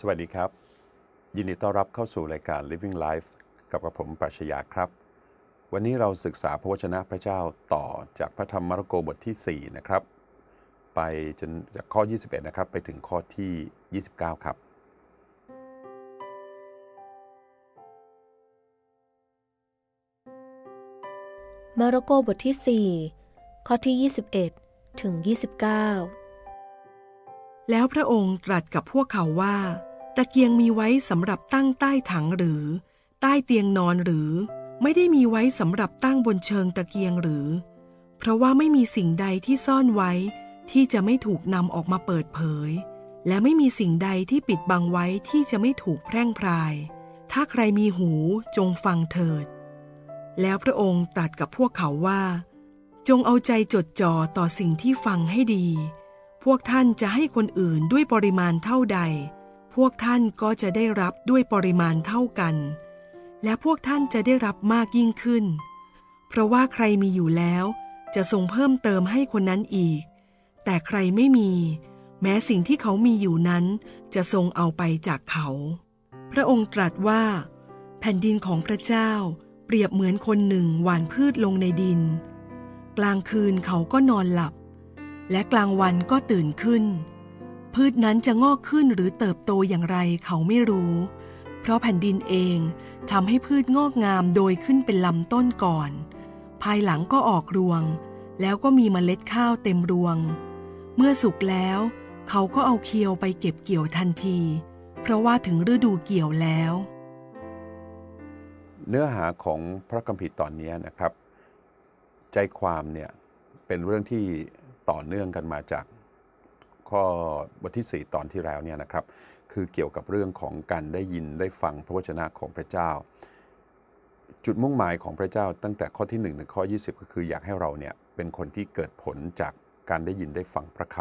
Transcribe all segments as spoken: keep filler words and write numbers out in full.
สวัสดีครับยินดีต้อนรับเข้าสู่รายการ Living Life กับกระผมปรัชญาครับวันนี้เราศึกษาพระวจนะพระเจ้าต่อจากพระธรรมมาระโกบทที่สี่นะครับไปจนจากข้อยี่สิบเอ็ดนะครับไปถึงข้อที่ยี่สิบเก้าครับมาระโกบทที่สี่ข้อที่ยี่สิบเอ็ดถึงยี่สิบเก้าแล้วพระองค์ตรัสกับพวกเขาว่าตะเกียงมีไว้สำหรับตั้งใต้ถังหรือใต้เตียงนอนหรือไม่ได้มีไว้สำหรับตั้งบนเชิงตะเกียงหรือเพราะว่าไม่มีสิ่งใดที่ซ่อนไว้ที่จะไม่ถูกนำออกมาเปิดเผยและไม่มีสิ่งใดที่ปิดบังไว้ที่จะไม่ถูกแพร่งพรายถ้าใครมีหูจงฟังเถิดแล้วพระองค์ตรัสกับพวกเขาว่าจงเอาใจจดจ่อต่อสิ่งที่ฟังให้ดีพวกท่านจะให้คนอื่นด้วยปริมาณเท่าใดพวกท่านก็จะได้รับด้วยปริมาณเท่ากันและพวกท่านจะได้รับมากยิ่งขึ้นเพราะว่าใครมีอยู่แล้วจะทรงเพิ่มเติมให้คนนั้นอีกแต่ใครไม่มีแม้สิ่งที่เขามีอยู่นั้นจะทรงเอาไปจากเขาพระองค์ตรัสว่าแผ่นดินของพระเจ้าเปรียบเหมือนคนหนึ่งหว่านพืชลงในดินกลางคืนเขาก็นอนหลับและกลางวันก็ตื่นขึ้นพืชนั้นจะงอกขึ้นหรือเติบโตอย่างไรเขาไม่รู้เพราะแผ่นดินเองทำให้พืชงอกงามโดยขึ้นเป็นลำต้นก่อนภายหลังก็ออกรวงแล้วก็มีเมล็ดข้าวเต็มรวงเมื่อสุกแล้วเขาก็เอาเคียวไปเก็บเกี่ยวทันทีเพราะว่าถึงฤดูเกี่ยวแล้วเนื้อหาของพระคัมภีร์ตอนนี้นะครับใจความเนี่ยเป็นเรื่องที่ต่อเนื่องกันมาจากข้อบทที่สี่ตอนที่แล้วเนี่ยนะครับคือเกี่ยวกับเรื่องของการได้ยินได้ฟังพระวจนะของพระเจ้าจุดมุ่งหมายของพระเจ้าตั้งแต่ข้อที่หนึ่งถึงข้อยี่สิบก็คืออยากให้เราเนี่ยเป็นคนที่เกิดผลจากการได้ยินได้ฟังพระค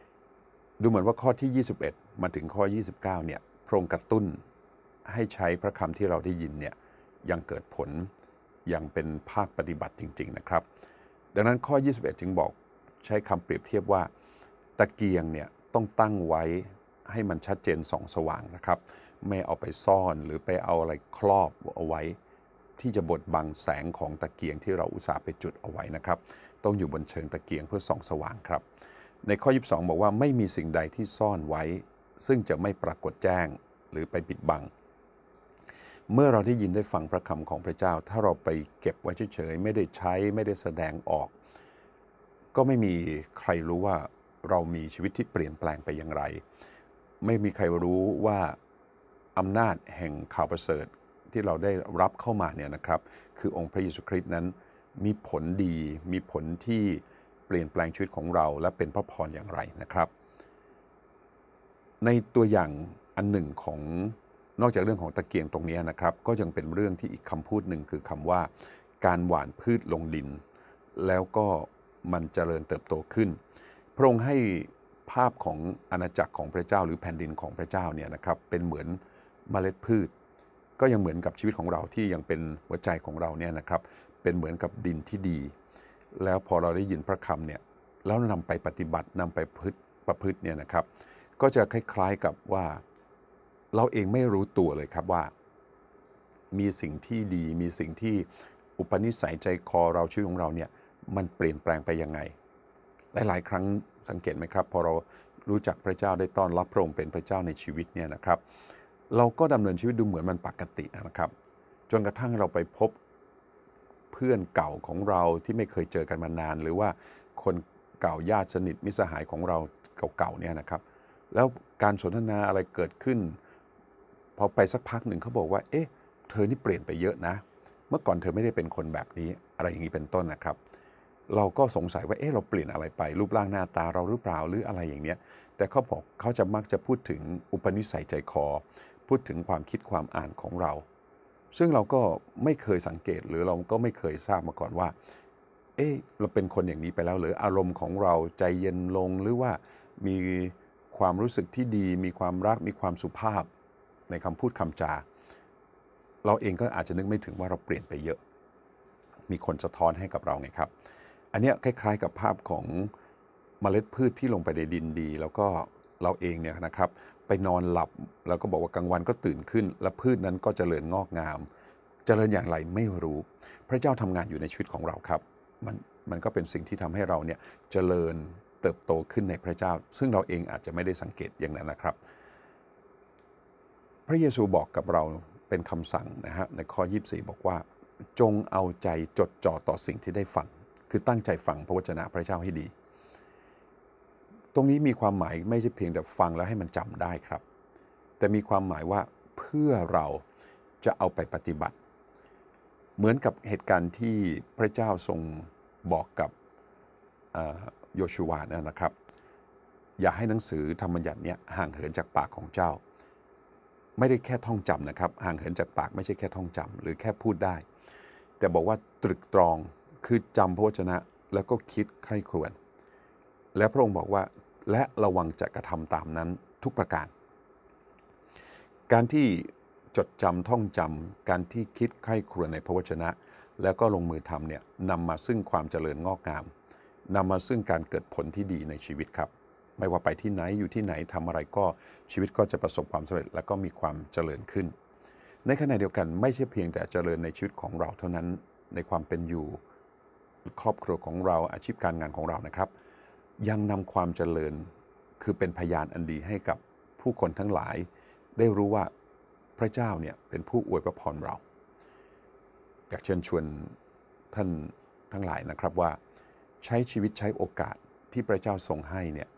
ำดูเหมือนว่าข้อที่ยี่สิบเอ็ดมาถึงข้อยี่สิบเก้าเนี่ยพระองค์กระตุ้นให้ใช้พระคำที่เราได้ยินเนี่ยยังเกิดผลยังเป็นภาคปฏิบัติจริงๆนะครับดังนั้นข้อยี่สิบเอ็ดจึงบอกใช้คำเปรียบเทียบว่าตะเกียงเนี่ยต้องตั้งไว้ให้มันชัดเจนส่องสว่างนะครับไม่เอาไปซ่อนหรือไปเอาอะไรครอบเอาไว้ที่จะบดบังแสงของตะเกียงที่เราอุตส่าห์ไปจุดเอาไว้นะครับต้องอยู่บนเชิงตะเกียงเพื่อส่องสว่างครับในข้อยี่สิบสองบอกว่าไม่มีสิ่งใดที่ซ่อนไว้ซึ่งจะไม่ปรากฏแจ้งหรือไปปิดบังเมื่อเราได้ยินได้ฟังพระคำของพระเจ้าถ้าเราไปเก็บไว้เฉยๆไม่ได้ใช้ไม่ได้แสดงออกก็ไม่มีใครรู้ว่าเรามีชีวิตที่เปลี่ยนแปลงไปอย่างไรไม่มีใครรู้ว่าอำนาจแห่งข่าวประเสริฐที่เราได้รับเข้ามาเนี่ยนะครับคือองค์พระเยซูคริสต์นั้นมีผลดีมีผลที่เปลี่ยนแปลงชีวิตของเราและเป็นพระพรอย่างไรนะครับในตัวอย่างอันหนึ่งของนอกจากเรื่องของตะเกียงตรงนี้นะครับก็ยังเป็นเรื่องที่อีกคำพูดหนึ่งคือคำว่าการหว่านพืชลงดินแล้วก็มันเจริญเติบโตขึ้นพระองค์ให้ภาพของอาณาจักรของพระเจ้าหรือแผ่นดินของพระเจ้าเนี่ยนะครับเป็นเหมือนเมล็ดพืชก็ยังเหมือนกับชีวิตของเราที่ยังเป็นหัวใจของเราเนี่ยนะครับเป็นเหมือนกับดินที่ดีแล้วพอเราได้ยินพระคำเนี่ยแล้วนำไปปฏิบัตินำไปประพฤติเนี่ยนะครับก็จะคล้ายๆกับว่าเราเองไม่รู้ตัวเลยครับว่ามีสิ่งที่ดีมีสิ่งที่อุปนิสัยใจคอเราชีวิตของเราเนี่ยมันเปลี่ยนแปลงไปยังไงหลายๆครั้งสังเกตไหมครับพอเรารู้จักพระเจ้าได้ต้อนรับพระองค์เป็นพระเจ้าในชีวิตเนี่ยนะครับเราก็ดำเนินชีวิตดูเหมือนมันปกตินะครับจนกระทั่งเราไปพบเพื่อนเก่าของเราที่ไม่เคยเจอกันมานานหรือว่าคนเก่าญาติสนิทมิตรสหายของเราเก่าๆเนี่ยนะครับแล้วการสนทนาอะไรเกิดขึ้นพอไปสักพักหนึ่งเขาบอกว่าเอ๊ะเธอนี่เปลี่ยนไปเยอะนะเมื่อก่อนเธอไม่ได้เป็นคนแบบนี้อะไรอย่างนี้เป็นต้นนะครับ เราก็สงสัยว่าเอ๊ะเราเปลี่ยนอะไรไปรูปร่างหน้าตาเราหรือเปล่าหรืออะไรอย่างเนี้ยแต่เขาบอกเขาจะมักจะพูดถึงอุปนิสัยใจคอพูดถึงความคิดความอ่านของเราซึ่งเราก็ไม่เคยสังเกตหรือเราก็ไม่เคยทราบมาก่อนว่าเอ๊ะเราเป็นคนอย่างนี้ไปแล้วหรืออารมณ์ของเราใจเย็นลงหรือว่ามีความรู้สึกที่ดีมีความรักมีความสุภาพในคำพูดคำจาเราเองก็อาจจะนึกไม่ถึงว่าเราเปลี่ยนไปเยอะมีคนสะท้อนให้กับเราไงครับอันนี้คล้ายๆกับภาพของเมล็ดพืชที่ลงไปในดินดีแล้วก็เราเองเนี่ยนะครับไปนอนหลับแล้วก็บอกว่ากลางวันก็ตื่นขึ้นและพืชนั้นก็เจริญงอกงามเจริญอย่างไรไม่รู้พระเจ้าทำงานอยู่ในชีวิตของเราครับมันมันก็เป็นสิ่งที่ทำให้เราเนี่ยเจริญเติบโตขึ้นในพระเจ้าซึ่งเราเองอาจจะไม่ได้สังเกตอย่างนั้นนะครับพระเยซูบอกกับเราเป็นคำสั่งนะฮะในข้อยี่สิบสี่บอกว่าจงเอาใจจดจ่อต่อสิ่งที่ได้ฟังคือตั้งใจฟังพระวจนะพระเจ้าให้ดีตรงนี้มีความหมายไม่ใช่เพียงแต่ฟังแล้วให้มันจำได้ครับแต่มีความหมายว่าเพื่อเราจะเอาไปปฏิบัติเหมือนกับเหตุการณ์ที่พระเจ้าทรงบอกกับโยชูวานะครับอย่าให้หนังสือธรรมบัญญัติเนี้ยห่างเหินจากปากของเจ้าไม่ได้แค่ท่องจำนะครับห่างเหินจากปากไม่ใช่แค่ท่องจำหรือแค่พูดได้แต่บอกว่าตรึกตรองคือจำพระวจนะแล้วก็คิดใคร่ครวญและพระองค์บอกว่าและระวังจะกระทำตามนั้นทุกประการการที่จดจำท่องจำการที่คิดใคร่ครวญในพระวจนะแล้วก็ลงมือทำเนี่ยนำมาซึ่งความเจริญงอกงามนำมาซึ่งการเกิดผลที่ดีในชีวิตครับไม่ว่าไปที่ไหนอยู่ที่ไหนทำอะไรก็ชีวิตก็จะประสบความสำเร็จและก็มีความเจริญขึ้นในขณะเดียวกันไม่ใช่เพียงแต่เจริญในชีวิตของเราเท่านั้นในความเป็นอยู่ครอบครัวของเราอาชีพการงานของเรานะครับยังนำความเจริญคือเป็นพยานอันดีให้กับผู้คนทั้งหลายได้รู้ว่าพระเจ้าเนี่ยเป็นผู้อวยพระพรเราอยากเชิญชวนท่านทั้งหลายนะครับว่าใช้ชีวิตใช้โอกาสที่พระเจ้าทรงให้เนี่ย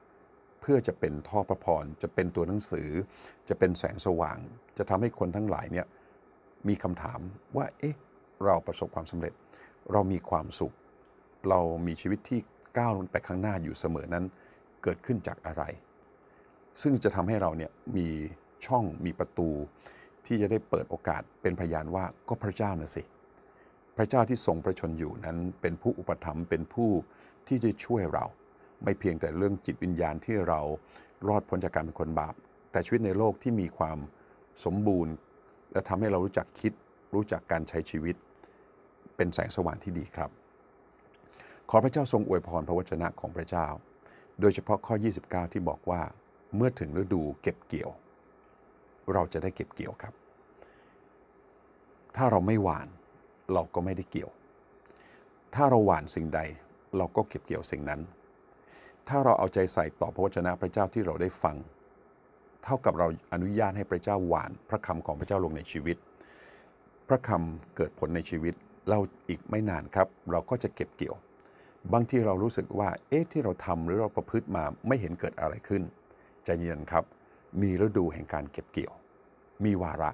เพื่อจะเป็นท่อพระพรจะเป็นตัวหนังสือจะเป็นแสงสว่างจะทำให้คนทั้งหลายเนี่ยมีคำถามว่าเอ๊ะเราประสบความสำเร็จเรามีความสุขเรามีชีวิตที่ก้าวไปข้างหน้าอยู่เสมอนั้นเกิดขึ้นจากอะไรซึ่งจะทำให้เราเนี่ยมีช่องมีประตูที่จะได้เปิดโอกาสเป็นพยานว่าก็พระเจ้านะสิพระเจ้าที่ทรงประชนอยู่นั้นเป็นผู้อุปถัมภ์เป็นผู้ที่จะช่วยเราไม่เพียงแต่เรื่องจิตวิญญาณที่เรารอดพ้นจากการเป็นคนบาปแต่ชีวิตในโลกที่มีความสมบูรณ์และทำให้เรารู้จักคิดรู้จักการใช้ชีวิตเป็นแสงสว่างที่ดีครับขอพระเจ้าทรงอวยพรพระวจนะของพระเจ้าโดยเฉพาะข้อยี่สิบเก้าที่บอกว่าเมื่อถึงฤดูเก็บเกี่ยวเราจะได้เก็บเกี่ยวครับถ้าเราไม่หว่านเราก็ไม่ได้เกี่ยวถ้าเราหว่านสิ่งใดเราก็เก็บเกี่ยวสิ่งนั้นถ้าเราเอาใจใส่ต่อพระวจนะพระเจ้าที่เราได้ฟังเท่ากับเราอนุญาตให้พระเจ้าหว่านพระคำของพระเจ้าลงในชีวิตพระคำเกิดผลในชีวิตเราอีกไม่นานครับเราก็จะเก็บเกี่ยวบางทีเรารู้สึกว่าเอ๊ะที่เราทำหรือเราประพฤติมาไม่เห็นเกิดอะไรขึ้นใจเย็นครับมีฤดูแห่งการเก็บเกี่ยวมีวาระ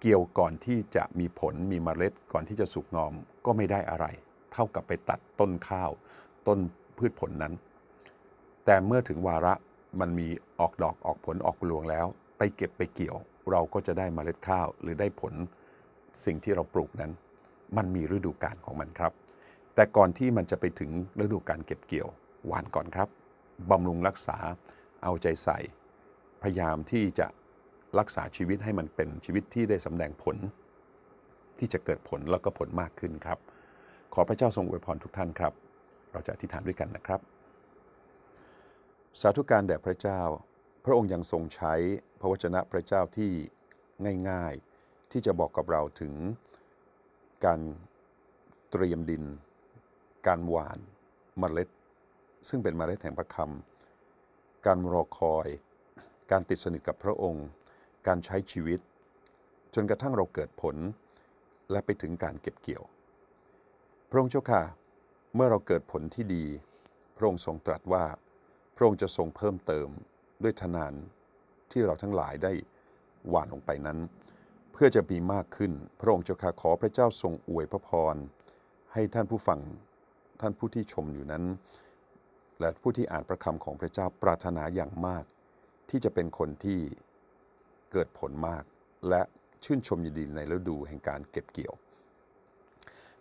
เกี่ยวก่อนที่จะมีผลมีเมล็ดก่อนที่จะสุกงอมก็ไม่ได้อะไรเท่ากับไปตัดต้นข้าวต้นพืชผลนั้นแต่เมื่อถึงวาระมันมีออกดอกออกผลออกรวงแล้วไปเก็บไปเกี่ยวเราก็จะได้เมล็ดข้าวหรือได้ผลสิ่งที่เราปลูกนั้นมันมีฤดูกาลของมันครับแต่ก่อนที่มันจะไปถึงฤดูกาลเก็บเกี่ยวหว่านก่อนครับบำรุงรักษาเอาใจใส่พยายามที่จะรักษาชีวิตให้มันเป็นชีวิตที่ได้สำแดงผลที่จะเกิดผลแล้วก็ผลมากขึ้นครับขอพระเจ้าทรงอวยพรทุกท่านครับเราจะอธิษฐานด้วยกันนะครับสาธุการแด่พระเจ้าพระองค์ยังทรงใช้พระวจนะพระเจ้าที่ง่ายๆที่จะบอกกับเราถึงการเตรียมดินการหว่านเมล็ดซึ่งเป็นเมล็ดแห่งพระคำการรอคอยการติดสนิทกับพระองค์การใช้ชีวิตจนกระทั่งเราเกิดผลและไปถึงการเก็บเกี่ยวพระองค์เจ้าค่ะเมื่อเราเกิดผลที่ดีพระองค์ทรงตรัสว่าพระองค์จะทรงเพิ่มเติมด้วยทนานที่เราทั้งหลายได้หว่านลงไปนั้นเพื่อจะมีมากขึ้นพระองค์เจ้าค่ะขอพระเจ้าทรงอวยพระพรให้ท่านผู้ฟัง ท่านผู้ที่ชมอยู่นั้นและผู้ที่อ่านพระคำของพระเจ้าปรารถนาอย่างมากที่จะเป็นคนที่เกิดผลมากและชื่นชมยินดีในฤดูแห่งการเก็บเกี่ยว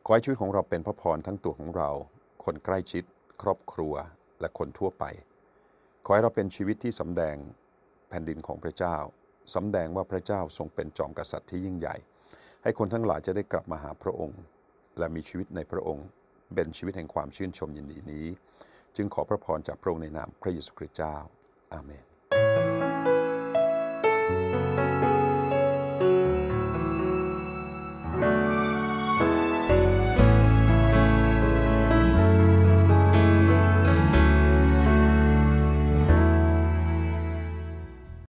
ขอให้ชีวิตของเราเป็นพระพรทั้งตัวของเราคนใกล้ชิดครอบครัวและคนทั่วไปขอให้เราเป็นชีวิตที่สำแดงแผ่นดินของพระเจ้าสำแดงว่าพระเจ้าทรงเป็นจอมกษัตริย์ที่ยิ่งใหญ่ให้คนทั้งหลายจะได้กลับมาหาพระองค์และมีชีวิตในพระองค์เป็นชีวิตแห่งความชื่นชมยินดีนี้จึงขอพระพรจากพระองค์ในนามพระเยซูคริสต์เจ้าอาเมน